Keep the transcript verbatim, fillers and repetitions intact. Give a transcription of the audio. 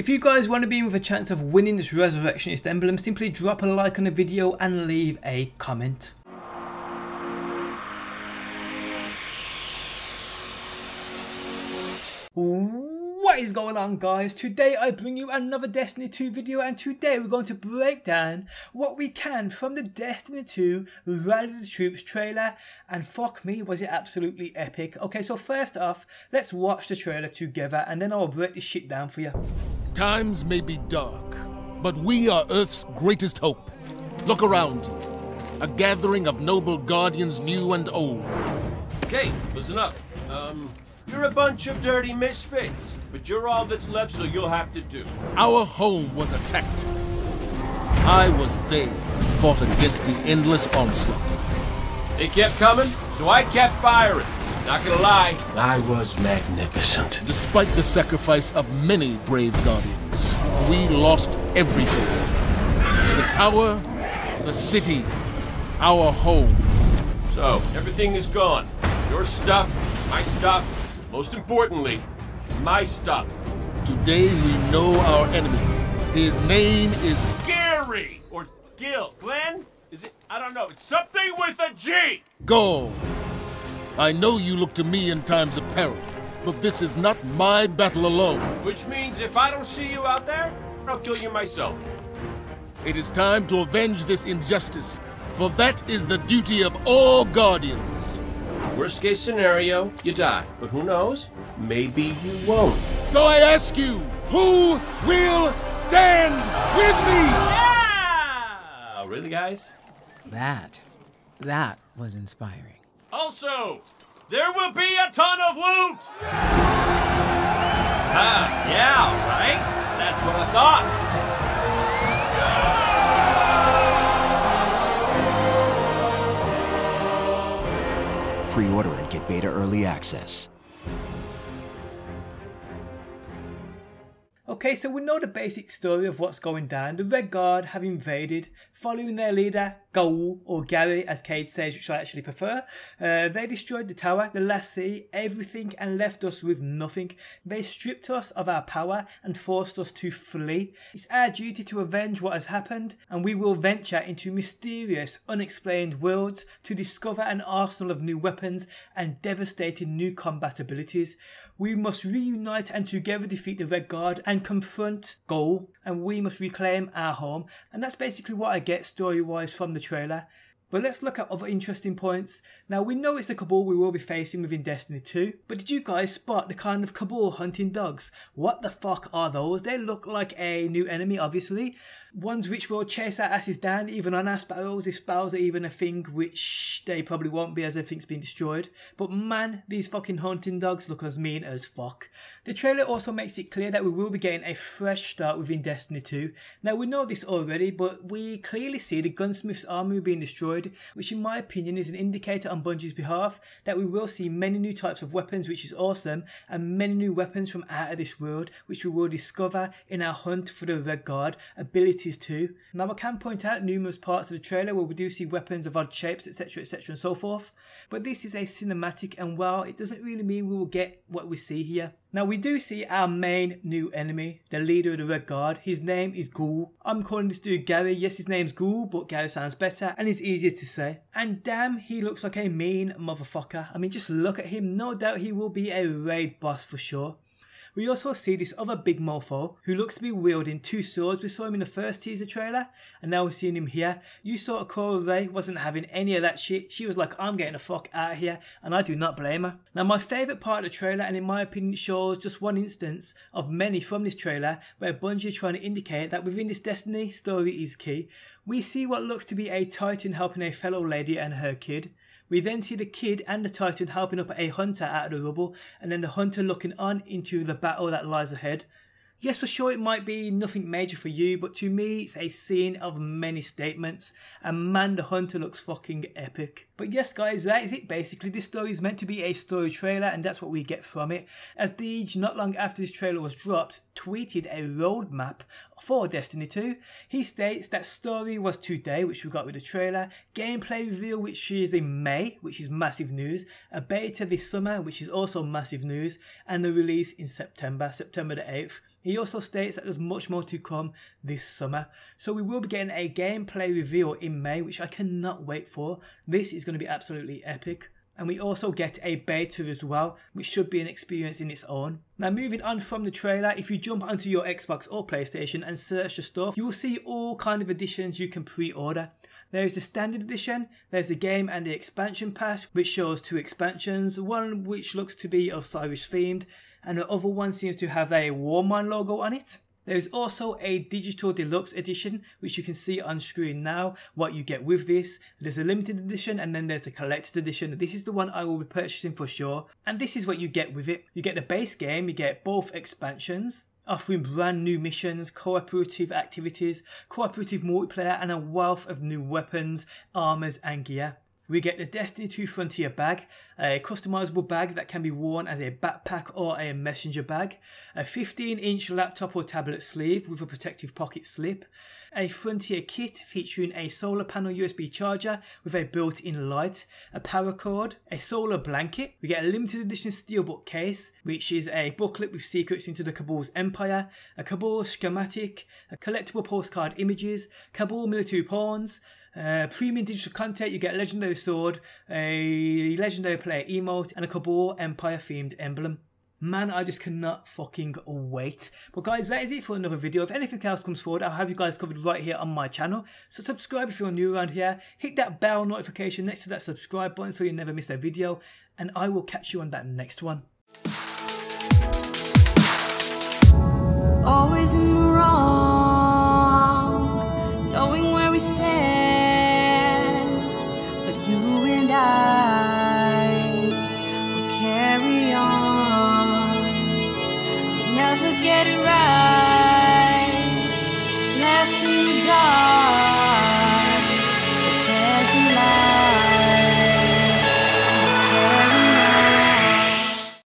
If you guys want to be in with a chance of winning this Resurrectionist emblem, simply drop a like on the video and leave a comment. What is going on, guys? Today I bring you another Destiny two video, and today we're going to break down what we can from the Destiny two Rally the Troops trailer, and fuck me, was it absolutely epic. Okay, so first off, let's watch the trailer together and then I'll break this shit down for you. Times may be dark, but we are Earth's greatest hope. Look around you, a gathering of noble guardians new and old. Okay, listen up. Um... You're a bunch of dirty misfits, but you're all that's left, so you'll have to do. Our home was attacked. I was there and fought against the endless onslaught. They kept coming, so I kept firing. Not gonna lie, I was magnificent. Despite the sacrifice of many brave guardians, we lost everything. The tower, the city, our home. So, everything is gone. Your stuff, my stuff. Most importantly, my stuff. Today we know our enemy. His name is Gary or Gil. Glenn? Is it? I don't know. It's something with a G. Ghaul. I know you look to me in times of peril, but this is not my battle alone. Which means if I don't see you out there, I'll kill you myself. It is time to avenge this injustice, for that is the duty of all guardians. Worst case scenario, you die. But who knows? Maybe you won't. So I ask you, who will stand with me? Yeah! Really, guys? That, that was inspiring. Also, there will be a ton of loot! Yeah! Ah, yeah, right? That's what I thought. Yeah! Pre-order and get beta early access. Okay, so we know the basic story of what's going down. The Red Guard have invaded, following their leader, Ghaul, or Gary as Cade says, which I actually prefer. Uh, they destroyed the tower, the last city, everything, and left us with nothing. They stripped us of our power and forced us to flee. It's our duty to avenge what has happened, and we will venture into mysterious, unexplained worlds to discover an arsenal of new weapons and devastating new combatabilities. We must reunite and together defeat the Red Guard and confront Ghaul, and we must reclaim our home. And that's basically what I get story-wise from the trailer. But let's look at other interesting points. Now, we know it's the Cabal we will be facing within Destiny two, but did you guys spot the kind of Cabal hunting dogs? What the fuck are those? They look like a new enemy, obviously. Ones which will chase our asses down, even on our sparrows, if sparrows are even a thing, which they probably won't be as everything's been destroyed. But man, these fucking hunting dogs look as mean as fuck. The trailer also makes it clear that we will be getting a fresh start within Destiny two. Now, we know this already, but we clearly see the Gunsmith's armory being destroyed, which in my opinion is an indicator on Bungie's behalf that we will see many new types of weapons, which is awesome, and many new weapons from out of this world, which we will discover in our hunt for the Red Guard abilities too. Now, I can point out numerous parts of the trailer where we do see weapons of odd shapes, etc, etc and so forth, but this is a cinematic, and while it doesn't really mean we will get what we see here. Now, we do see our main new enemy, the leader of the Red Guard. His name is Ghaul. I'm calling this dude Gary. Yes, his name's Ghaul, but Gary sounds better and it's easier to say. And damn, he looks like a mean motherfucker. I mean, just look at him. No doubt he will be a raid boss for sure. We also see this other big mofo who looks to be wielding two swords. We saw him in the first teaser trailer and now we're seeing him here. You saw Cora Ray wasn't having any of that shit. She was like, I'm getting the fuck out of here, and I do not blame her. Now, my favourite part of the trailer, and in my opinion shows just one instance of many from this trailer where Bungie are trying to indicate that within this Destiny story is key. We see what looks to be a Titan helping a fellow lady and her kid. We then see the kid and the Titan helping up a hunter out of the rubble, and then the hunter looking on into the battle that lies ahead. Yes, for sure it might be nothing major for you, but to me it's a scene of many statements, and man, the hunter looks fucking epic. But yes, guys, that is it basically. This story is meant to be a story trailer, and that's what we get from it, as Deej, not long after this trailer was dropped, tweeted a roadmap for Destiny two. He states that story was today, which we got with the trailer, gameplay reveal, which is in May, which is massive news, a beta this summer, which is also massive news, and the release in September, September the eighth. He also states that there's much more to come this summer. So we will be getting a gameplay reveal in May, which I cannot wait for. This is going to be absolutely epic. And we also get a beta as well, which should be an experience in its own. Now moving on from the trailer, if you jump onto your Xbox or PlayStation and search the stuff, you will see all kind of editions you can pre-order. There is the standard edition, there's the game and the expansion pass, which shows two expansions, one which looks to be Osiris themed, and the other one seems to have a Warmind logo on it. There is also a digital deluxe edition, which you can see on screen now, what you get with this. There's a limited edition and then there's the collector's edition. This is the one I will be purchasing for sure. And this is what you get with it. You get the base game, you get both expansions, offering brand new missions, cooperative activities, cooperative multiplayer, and a wealth of new weapons, armors and gear. We get the Destiny two Frontier bag, a customizable bag that can be worn as a backpack or a messenger bag, a fifteen inch laptop or tablet sleeve with a protective pocket slip, a Frontier kit featuring a solar panel U S B charger with a built-in light, a power cord, a solar blanket. We get a limited edition steel bookcase, which is a booklet with secrets into the Cabal's empire, a Cabal schematic, a collectible postcard images, Cabal military pawns, Uh, premium digital content. You get a legendary sword, a legendary player emote, and a Cabal Empire themed emblem. Man, I just cannot fucking wait. But guys, that is it for another video. If anything else comes forward, I'll have you guys covered right here on my channel. So subscribe if you're new around here. Hit that bell notification next to that subscribe button so you never miss a video. And I will catch you on that next one. Always in the